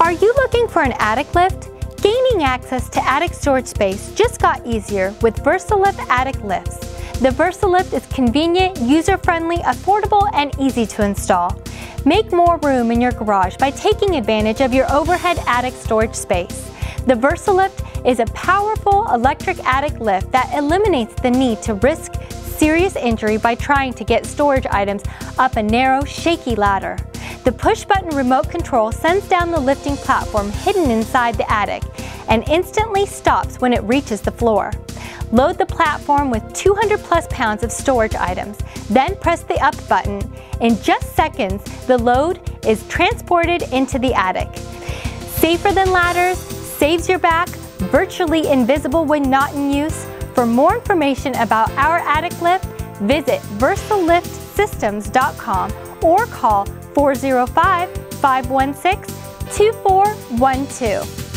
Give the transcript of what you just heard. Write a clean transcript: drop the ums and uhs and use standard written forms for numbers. Are you looking for an attic lift? Gaining access to attic storage space just got easier with VersaLift Attic Lifts. The VersaLift is convenient, user-friendly, affordable, and easy to install. Make more room in your garage by taking advantage of your overhead attic storage space. The VersaLift is a powerful electric attic lift that eliminates the need to risk serious injury by trying to get storage items up a narrow, shaky ladder. The push-button remote control sends down the lifting platform hidden inside the attic and instantly stops when it reaches the floor. Load the platform with 200+ pounds of storage items, then press the up button. In just seconds, the load is transported into the attic. Safer than ladders, saves your back, virtually invisible when not in use. For more information about our attic lift, visit VersaLiftSystems.com or call 405-516-2412.